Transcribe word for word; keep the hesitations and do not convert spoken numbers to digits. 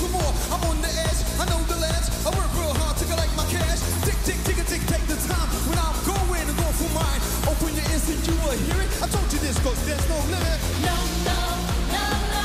for more. I'm on the edge, I know the ledge. I work real hard to collect my cash. Tick, tick, tick, tick, take the time. When I'm going to go for mine, open your ears and you will hear it. I told you this, cause there's no limit. No, no, no, no.